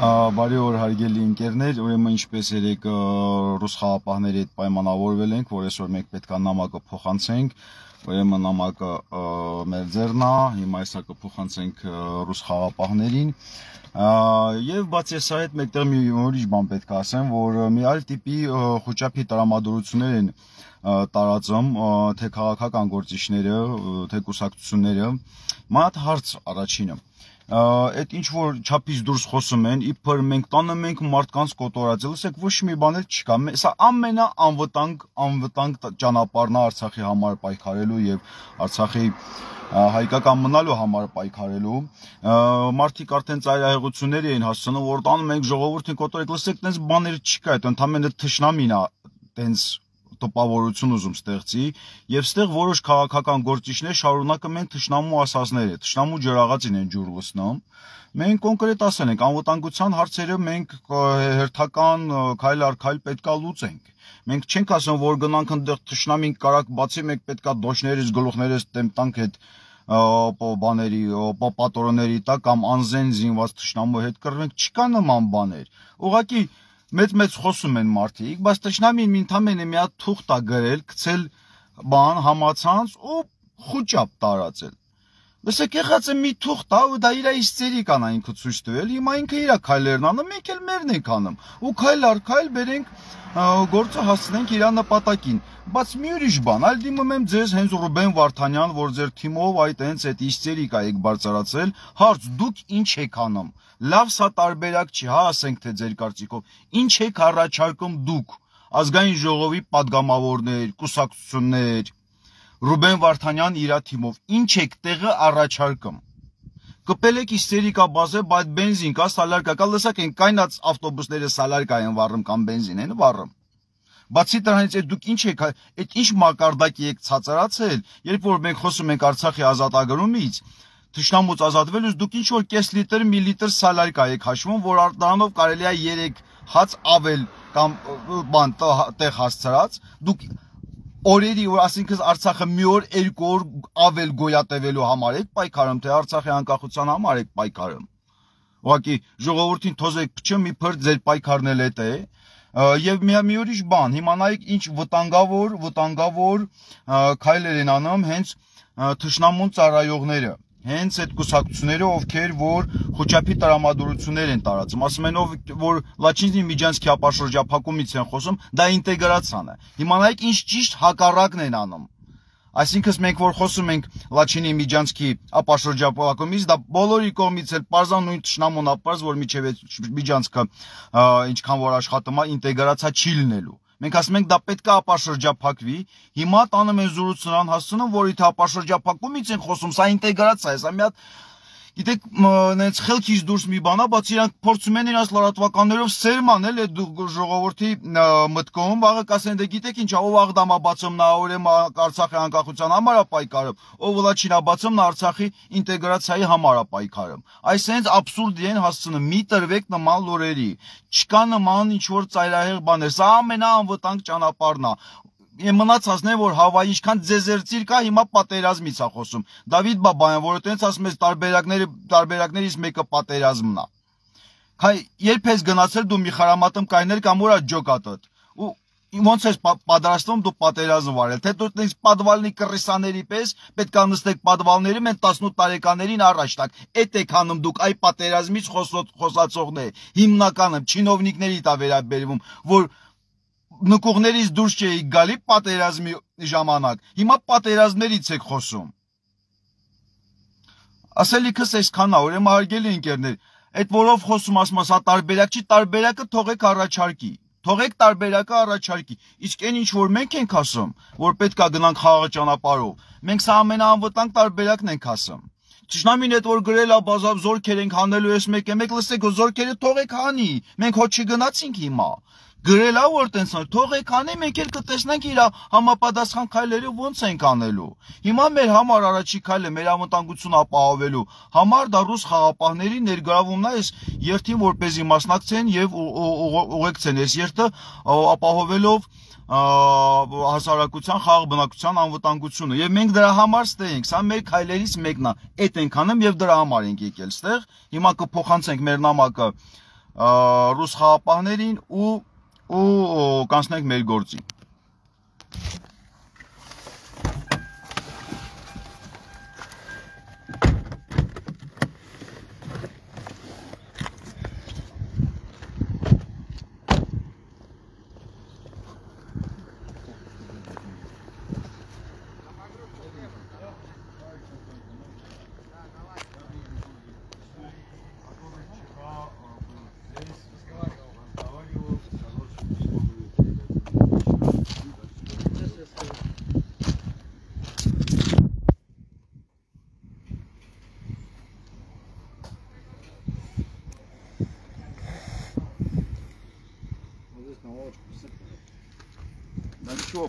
Բարյոր Հարգելին Գերնել, ուրեմն ինչպես երեք ռուս խաղապահների հետ պայմանավորվել ենք, որ այսօր մենք պետք է նամակը փոխանցենք, ուրեմն նամակը Մելզերնա, հիմա այսա կփոխանցենք ռուս խաղապահներին։ Եվ Բաթսեսայեդ մեկտեղ մի ուրիշ բան պետք է ասեմ, որ մի այլ տիպի խոճապի տրամադրություններ են տարածում, թե քաղաքական գործիչները, թե կուսակցությունները, մատ հարց առաջինը։ Այդ ինչ որ չափից դուրս խոսում են, իբր մենք տանում ենք մարդկանց կոտորածել, ասեք ոչ մի բան էլ չկա։ Սա ամենաանվտանգ ճանապարհն է Արցախի համար պայքարելու եւ Արցախի հայկական մնալու համար պայքարելու։ Մարդիկ արդեն ծայրահեղությունների են հասցնում, որ տանում ենք ժողովուրդին կոտորեք, ասեք տենց բաներ չկա, այդ ընդհանրապես թշնամին է տենց տպավորություն ուզում ստեղծի, և ստեղ որոշ քաղաքական գործիչներ շարունակում են թշնամու ասածները, թշնամու ջրաղացին են ջուր լցնում։ Մենք կոնկրետ ասել ենք, անվտանգության հարցերը մենք հերթական քայլ առ քայլ պետք է լուծենք։ Մենք չենք ասում, որ գնանք այնտեղ թշնամին կարակ բացի, մենք պետք է դոշներից, գլուխներից տանք այդ բաների, պատորոների տակ կամ անզեն զինված թշնամու հետ կռվենք, չկա նման բաներ։ Ուղղակի մեծ-մեծ խոսում են մարդիկ, բայց թշնամին ընդամենը մի հատ թուղթ է գրել, գցել բան համացանց ու խոճապ տարածել։ Լսեք, եղածը մի թուղթ է, ու դա իր իստերիկան է ինքը ցույց տվել, հիմա ինքը իր քայլերն անում, մենք էլ մերն ենք անում, ու քայլ առ քայլ բերենք գործը հասցնենք իր նպատակին։ Բայց մի ուրիշ բան, այլ դիմում եմ ձեզ հենց Ռուբեն Վարդանյան, որ ձեր թիմով այդ հենց այդ իստերիկա եք բարձրացրել, հարց դուք ինչ եք անում։ Լավ, սա տարբերակ չի, հա, ասենք թե ձեր կարծիքով, ինչ եք առաջարկում դուք, ազգային ժողովի պատգամավորներ, կուսակցություններ, Ռուբեն Վարդանյան իրա թիմով, ինչ եք տեղը առաջարկում։ Կպել եք իստերիկա բազը, բայց բենզին կա, սալարկա կա, լսակ են կայնած ավտոբուսները սալարկա են վառում կամ բենզին են վառում։ Բացի դրանից դուք ինչ եք, այդ ինչ մակարդակի եք ցածրացել, երբ որ մենք խոսում ենք Արցախի ազատագրումից, թշնամուց ազատվելուց դուք ինչ որ կես լիտր, մի լիտր սալարկա եք հաշվում, որ դրանով կարելի է 3 հաց ավել կամ բան տեղ հասցրած, դուք օրերի, ասենք Արցախը մի օր, 2 օր ավել գոյատևելու համար եք պայքարում, թե Արցախի անկախության համար եք պայքարում։ Ուղղակի ժողովրդին թոզեք փչում, մի փր ձեր պայքարն էլ է։ Եվ մի ուրիշ բան, իմանալիք ինչ վտանգավոր քայլեր են անում հենց թշնամուն ծառայողները, հենց այդ կուսակցությունները, ովքեր որ խոճապի տրամադրություններ են տարածում, ասում են, որ Լաչինի միջանցքի ապաշրջափակումից են խոսում, դա ինտեգրացիան է։ Իմանալիք ինչ ճիշտ հակառակն են անում։ Այսինքն մենք որ խոսում ենք Լաչինի միջանցքի ապաշրջափակումից, դա բոլորի կողմից էլ պարզան նույն ճշնամուն ապարզ, որ միջև միջանցքը ինչքան որ աշխատում է, ինտեգրացիա չի լինելու։ Մենք ասում ենք, դա պետք է ապաշրջափակվի, հիմա տանում են զորությունան հասցնում, որ եթե ապաշրջափակումից են խոսում, սա ինտեգրացիա է, սա մի հատ, գիտեք, նենց խելքից դուրս մի բան է, բայց իրանք փորձում են իրենց լրատվականներով սերմանել այդ ժողովրդի մտքում, վաղը կասեն, դե գիտեք ինչ, ով աղդամա բացում, նա ուրեմն Արցախի անկախության համար է պայքարում, ով Լաչինա բացում, նա Արցախի ինտեգրացիայի համար է պայքարում։ Այս հենց աբսուրդի են հասցնում, մի տրվեք նման լուրերի, չկա նման ինչ-որ ծայրահեղ բաներ, սա ամենաանվտանգ ճանապարհն է։ Մնացածն է, որ Հավայի ինչքան ձեզերծիր կա, հիմա պատերազմից է խոսում։ Դավիթ Բաբայն, որը տենց ասում ես տարբերակներից մեկը պատերազմն է։ Երբ ես գնացել դու մի խարամատում կայներ կամ ուրա ջոկատդ, ու ոնց ես պատրաստվում դու պատերազմ վարել, թե դու պատվալնի կռիսաների պես, պետք է նստեք պատվալների, մեն 18 տարեկաներին առաջ տակ, էդ եք անում դուք այ պատերազմից խոսացողներ, հիմնականը չինովնիկների տա վերաբերվում, որ նկողներից դուրս չեիք գալի պատերազմի ժամանակ, հիմա պատերազմներից եք խոսում։ Ասելիքս այսքան է, ուրեմն հարգելի ընկերներ, այդ որով խոսում ասում ասա տարբերակ չի, տարբերակը թողեք առաջարկի, թողեք տարբերակը առաջարկի, իսկ այն ինչ որ մենք ենք ասում, որ պետք է գնանք խաղաղ ճանապարհով, մենք սա ամենաանվտանգ տարբերակն ենք ասում։ Թշնամին այդ որ գրել է բազավ զորքեր ենք հանելու, ես մեկ եմ, լսեք, զորքերը թողեք հանի, մենք հոտ չգնացինք հիմա։ Գրելա որ տենցան, թող եք անի, մենք էլ կտեսնենք իր համապատասխան քայլերը ոնց ենք անելու։ Հիմա մեր համար առաջի քայլը մեր անվտանգությունը ապահովելու համար դա ռուս խաղապահների ներգրավումն է այս երթին, որպեսզի մասնակցեն եւ ուղեկցեն այս երթը, ապահովելով հասարակության խաղաղ բնակության անվտանգությունը։ Եվ մենք դրա համար ստեղ ենք, սա մեր քայլերից մեկն է, այդ ենք անում եւ դրա համար ենք եկել ստեղ։ Հիմա կփոխանցենք մեր նամակը Ռուսսկա Ապահնելին ու կանցնենք մեր գործին։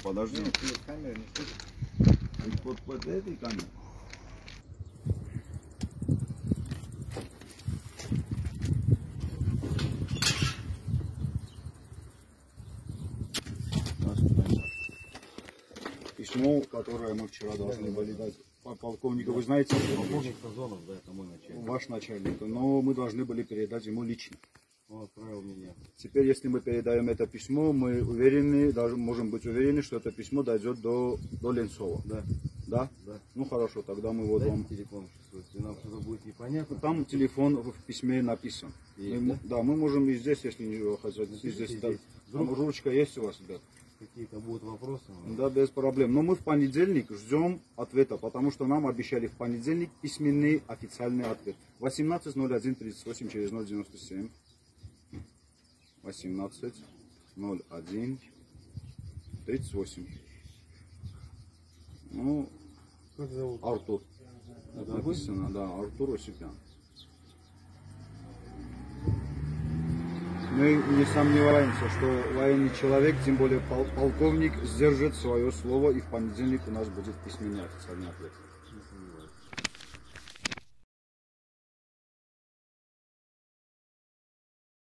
Подожди. Нет, камера не слышит. Вот под этой камерой. Письмо, которое мы вчера должны были дать полковнику. Вы знаете, полковник Сазонов, да, это мой начальник. Ваш начальник. Но мы должны были передать ему лично. Меня. Теперь, если мы передаем это письмо, мы уверены, даже можем быть уверены, что это письмо дойдет до Ленцова. Да. Да? Да. Ну хорошо, тогда мы вот вам... телефон, если нам что-то будет непонятно. Там телефон в письме написан. Есть, мы, да? Да, мы можем и здесь, если не хотят. Здесь, да. Там ручка есть у вас, ребят? Какие-то будут вопросы? Да, без проблем. Но мы в понедельник ждем ответа, потому что нам обещали в понедельник письменный официальный ответ. 18:01:38 через 097. 18:01:38. Ну, как зовут? Артур. Это написано, да, Артур Осипян. Мы не сомневаемся, что военный человек, тем более полковник, сдержит свое слово, и в понедельник у нас будет письменный официальный ответ.